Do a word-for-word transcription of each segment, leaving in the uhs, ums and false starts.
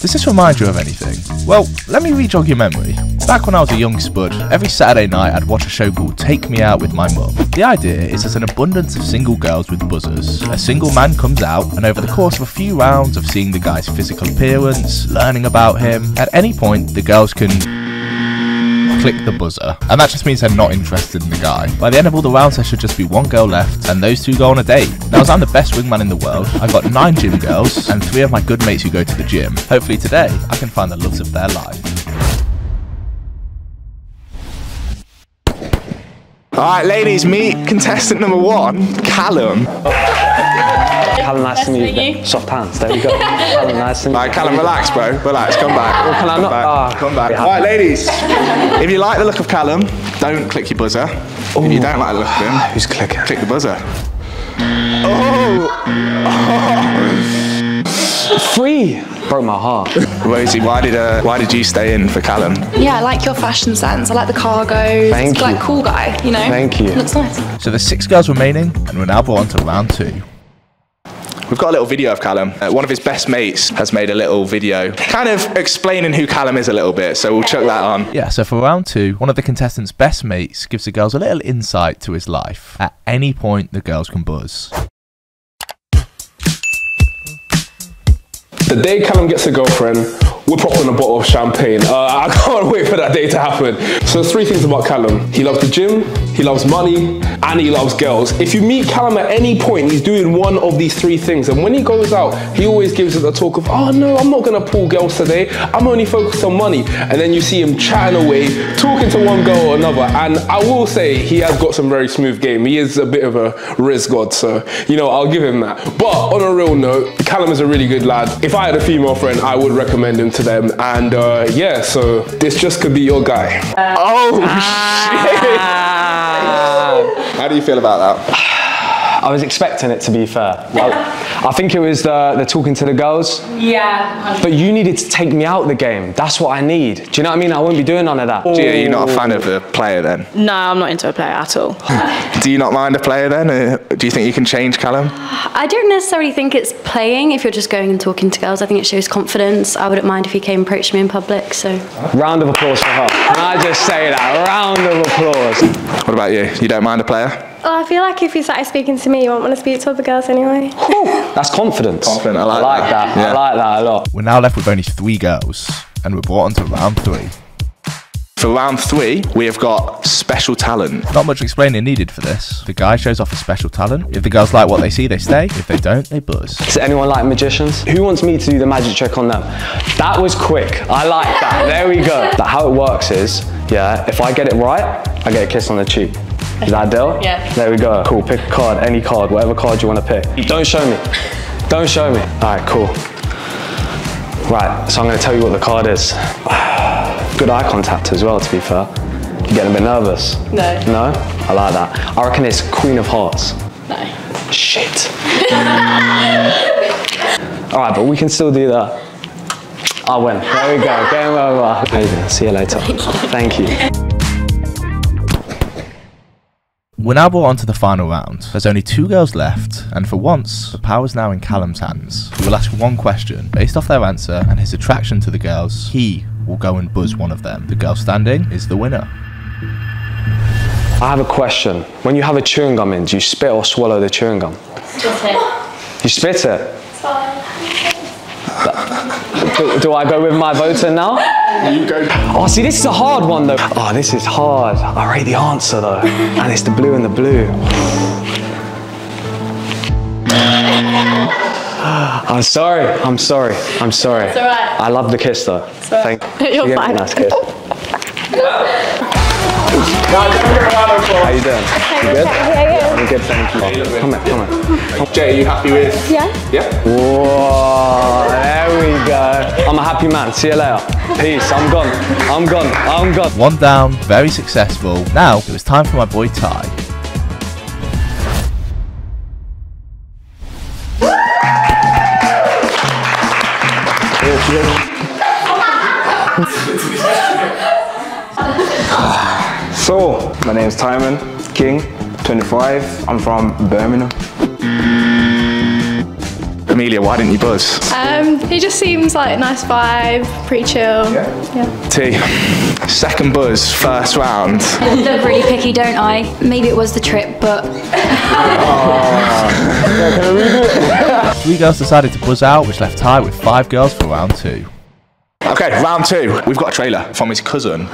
Does this remind you of anything? Well, let me re-jog your memory. Back when I was a young spud, every Saturday night I'd watch a show called Take Me Out with my mum. The idea is there's an abundance of single girls with buzzers. A single man comes out, and over the course of a few rounds of seeing the guy's physical appearance, learning about him, at any point the girls can click the buzzer, and that just means they're not interested in the guy. By the end of all the rounds there should just be one girl left, and those two go on a date. Now, as I'm the best wingman in the world, I've got nine gym girls and three of my good mates who go to the gym. Hopefully today I can find the loves of their life. Alright ladies, meet contestant number one, Callum. Callum, nice to meet you. Soft pants, there we go. Callum, nice to meet you. Alright, Callum, relax, bro. Relax, come back. Well, can I not? Back. Oh, come back. Alright, ladies. If you like the look of Callum, don't click your buzzer. Ooh. If you don't like the look of him, who's clicking? Click the buzzer. Oh! Oh. Free! Broke my heart. Rosie, why did uh, why did you stay in for Callum? Yeah, I like your fashion sense. I like the cargo. Thank it's you. Like cool guy, you know. Thank you. Looks nice. So there's six girls remaining, and we're now on to round two. We've got a little video of Callum. Uh, one of his best mates has made a little video kind of explaining who Callum is a little bit, so we'll chuck that on. Yeah, so for round two, one of the contestants' best mates gives the girls a little insight to his life. At any point, the girls can buzz. The day Callum gets a girlfriend, we're popping a bottle of champagne. Uh, I can't wait for that day to happen. So there's three things about Callum. He loves the gym, he loves money, and he loves girls. If you meet Callum at any point, he's doing one of these three things. And when he goes out, he always gives it the talk of, oh no, I'm not gonna pull girls today. I'm only focused on money. And then you see him chatting away, talking to one girl or another. And I will say, he has got some very smooth game. He is a bit of a riz god, so, you know, I'll give him that. But on a real note, Callum is a really good lad. If I had a female friend, I would recommend him to them. And uh, yeah, so this just could be your guy. Uh, oh, ah. Shit! How do you feel about that? I was expecting it, to be fair. I, I think it was the, the talking to the girls. Yeah. But you needed to take me out of the game. That's what I need. Do you know what I mean? I wouldn't be doing none of that. Gia, you're not a fan of a player then? No, I'm not into a player at all. Do you not mind a player then? Uh, do you think you can change Callum? I don't necessarily think it's playing if you're just going and talking to girls. I think it shows confidence. I wouldn't mind if he came and approached me in public, so. Round of applause for her. Can I just say that? Round of applause. What about you? You don't mind a player? Oh, I feel like if you started speaking to me, you won't want to speak to other girls anyway. Ooh, that's confidence. Confident, I like, I like that. that. Yeah. I like that a lot. We're now left with only three girls, and we're brought on to round three. For round three, we have got special talent. Not much explaining needed for this. The guy shows off a special talent. If the girls like what they see, they stay. If they don't, they buzz. Does anyone like magicians? Who wants me to do the magic trick on them? That was quick. I like that. There we go. But how it works is, yeah, if I get it right, I get a kiss on the cheek. Is that a deal? Yeah. There we go. Cool, pick a card, any card, whatever card you want to pick. Don't show me. Don't show me. All right, cool. Right, so I'm going to tell you what the card is. Good eye contact as well, to be fair. You're getting a bit nervous. No. No? I like that. I reckon it's Queen of Hearts. No. Shit. All right, but we can still do that. I win. There we go. Game over. Amazing. See you later. Thank you. Thank you. We're now brought on to the final round. There's only two girls left, and for once, the power's now in Callum's hands. We'll ask one question. Based off their answer and his attraction to the girls, he will go and buzz one of them. The girl standing is the winner. I have a question. When you have a chewing gum in, do you spit or swallow the chewing gum? Spit it. You spit it? Do, do I go with my voter now? You go. Oh, see, this is a hard one, though. Oh, this is hard. I rate the answer, though. And it's the blue and the blue. I'm sorry. I'm sorry. I'm sorry. It's all right. I love the kiss, though. It's all right. Thank you. You're fine. Nice kiss. How you doing? You good? Yeah, yeah. Good, thank you. Yeah, come here, come here. Jay, are you happy with? Yeah. Yeah? Whoa, there we go. I'm a happy man. See you later. Peace. I'm gone. I'm gone. I'm gone. One down, very successful. Now, it was time for my boy Ty. So, my name's Timon, King, twenty-five. I'm from Birmingham. Amelia, why didn't you buzz? Um, he just seems like a nice vibe, pretty chill. Yeah. Yeah. T, second buzz, first round. I look really picky, don't I? Maybe it was the trip, but... oh. Three girls decided to buzz out, which left Ty with five girls for round two. Okay, round two. We've got a trailer from his cousin.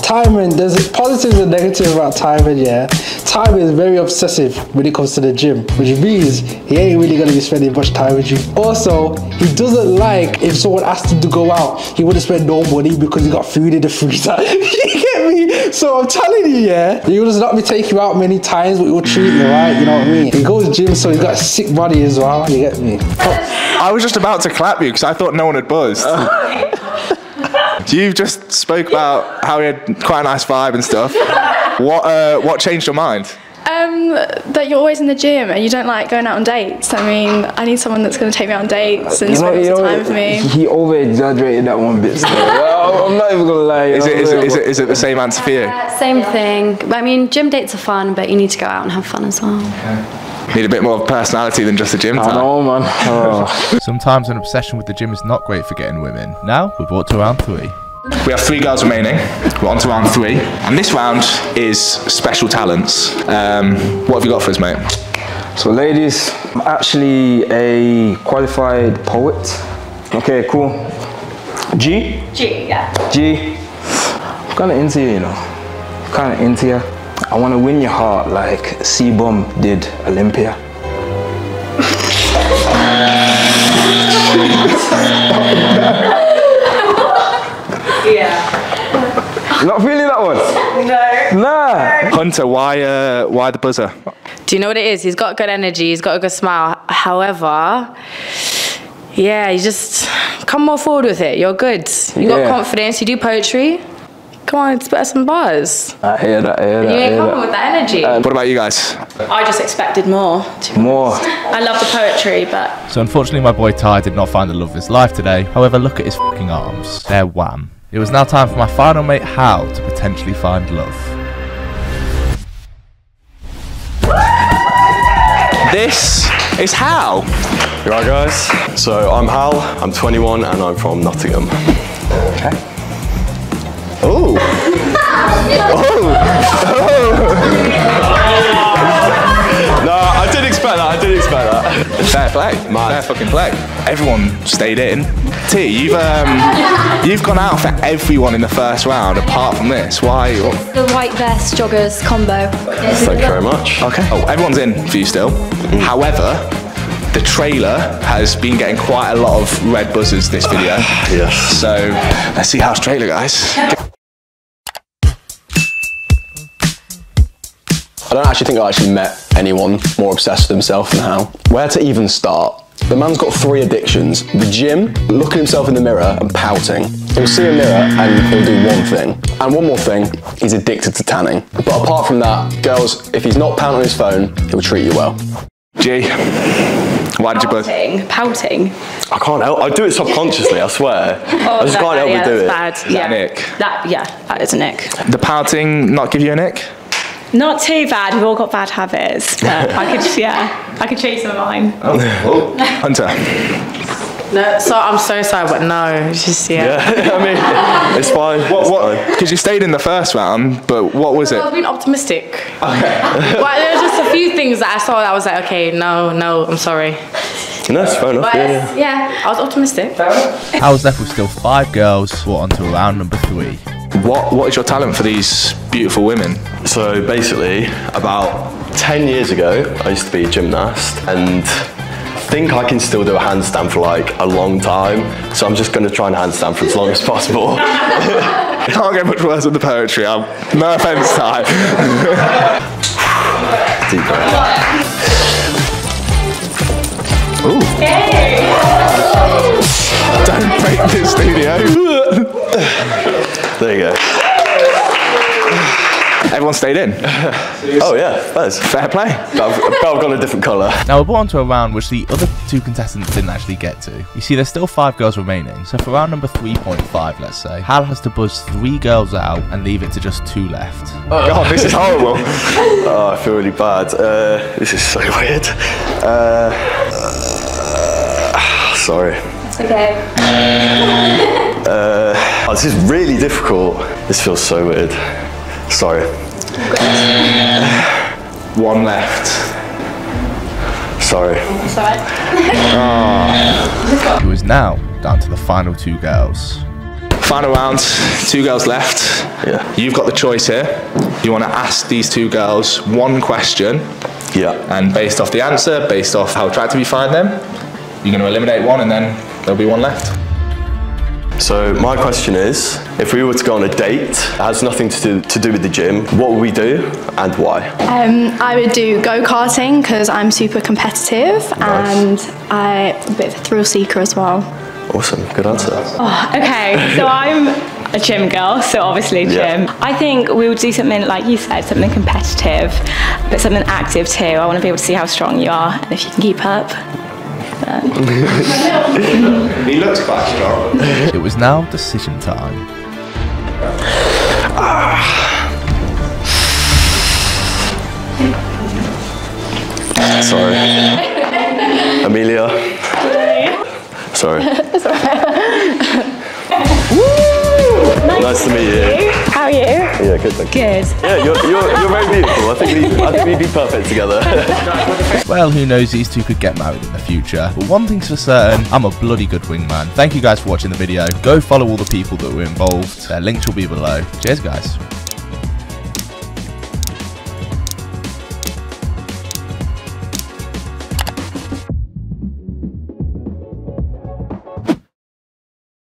Timon, there's positives and negatives about Timon, yeah. Timon is very obsessive when it comes to the gym, which means he ain't really gonna be spending much time with you. Also, he doesn't like if someone asked him to go out, he wouldn't spend no money because he got food in the freezer. You get me? So I'm telling you, yeah, he will not be taking you out many times, but he will treat you right, you know what I mean? He goes to gym, so he's got a sick body as well, you get me? Oh, I was just about to clap you because I thought no one had buzzed. You just spoke about how he had quite a nice vibe and stuff. What uh, what changed your mind? Um, that you're always in the gym and you don't like going out on dates. I mean, I need someone that's going to take me on dates and spend some time with me. He over-exaggerated that one bit. So. Well, I'm not even going to lie. Is it, is, it, is, it, is it the same answer for you? Uh, same thing. I mean, gym dates are fun, but you need to go out and have fun as well. Yeah. Need a bit more personality than just a gym time. I know, man. Oh. Sometimes an obsession with the gym is not great for getting women. Now, we're brought to round three. We have three girls remaining. We're on to round three. And this round is special talents. Um, what have you got for us, mate? So, ladies, I'm actually a qualified poet. Okay, cool. G? G, yeah. G. I'm kind of into you, you know. I'm kind of into you. I want to win your heart like C-Bomb did Olympia. Yeah. Not feeling that one? No. Nah. Hunter, why, uh, why the buzzer? Do you know what it is? He's got good energy. He's got a good smile. However, yeah, you just come more forward with it. You're good. You got yeah. confidence. You do poetry. Come on, it's better some bars. I hear that, I hear that. You ain't coming with that energy. Uh, what about you guys? I just expected more. More. I love the poetry, but... So unfortunately my boy Ty did not find the love of his life today. However, look at his fucking arms. They're wham. It was now time for my final mate Hal to potentially find love. This is Hal. Here I go, guys. So I'm Hal, I'm twenty-one and I'm from Nottingham. Okay. Oh. Oh. Oh. No, I did expect that, I did expect that. Fair play, man. Fair fucking play. Everyone stayed in. T, you've um, you've gone out for everyone in the first round, apart from this. Why? The white vest joggers combo. Thank you very much. Okay. Oh, everyone's in for you still. Mm. However, the trailer has been getting quite a lot of red buzzers this video. Yes. So, let's see how's trailer, guys. I don't actually think I actually met anyone more obsessed with himself than Hal. Where to even start? The man's got three addictions. The gym, looking at himself in the mirror and pouting. He'll see a mirror and he'll do one thing. And one more thing, he's addicted to tanning. But apart from that, girls, if he's not pounding on his phone, he'll treat you well. G, why did you buzz? Pouting, pouting. I can't help, I do it subconsciously, I swear. Oh, I just can't help yeah, but do that's it. Bad. Is yeah. That a nick? That, yeah, that is a nick. The pouting not give you a nick? Not too bad, we've all got bad habits. But I could, yeah, I could change some of mine. Oh, oh. Hunter. No, so I'm so sorry, but no, it's just yeah. yeah. I mean, it's fine. What? What? Because you stayed in the first round, but what was well, it? I've been optimistic. Okay. Well, there was just a few things that I saw that I was like, okay, no, no, I'm sorry. No, it's fair enough. But yeah, yeah, I was optimistic. I was left with still five girls. We're on to round number three. What What is your talent for these beautiful women? So basically, about ten years ago, I used to be a gymnast and. I think I can still do a handstand for like a long time, so I'm just going to try and handstand for as long as possible. Can't get much worse than the poetry, I'm, no offence, Ty. Deep breath. Ooh. Hey. Don't break this studio. There you go. Everyone stayed in. Oh yeah, that's fair play. But I've, but I've got a different colour. Now we're brought on to a round which the other two contestants didn't actually get to. You see, there's still five girls remaining, so for round number three point five, let's say, Hal has to buzz three girls out and leave it to just two left. Oh, God, this is horrible. Oh, I feel really bad. Uh, this is so weird. Uh, uh, sorry. It's okay. Uh, oh, this is really difficult. This feels so weird. Sorry. One left. Sorry. Sorry. Oh. It was now down to the final two girls. Final round, two girls left. Yeah. You've got the choice here. You want to ask these two girls one question. Yeah. And based off the answer, based off how attractive you find them, you're going to eliminate one and then there'll be one left. So my question is, if we were to go on a date, it has nothing to do, to do with the gym, what would we do and why? Um, I would do go-karting because I'm super competitive. Nice. And I'm a bit of a thrill seeker as well. Awesome, good answer. Oh, okay, so I'm a gym girl, so obviously gym. Yeah. I think we would do something, like you said, something competitive, but something active too. I want to be able to see how strong you are and if you can keep up. He looks quite strong. It was now decision time. Ah. Sorry. Amelia. Sorry. Woo! Nice to meet you. How are you? Yeah, good, thank you. Good. Yeah, you're, you're, you're very beautiful. I think, we, I think we'd be perfect together. Well, who knows, these two could get married in the future. But one thing's for certain, I'm a bloody good wingman. Thank you guys for watching the video. Go follow all the people that were involved. Their links will be below. Cheers, guys.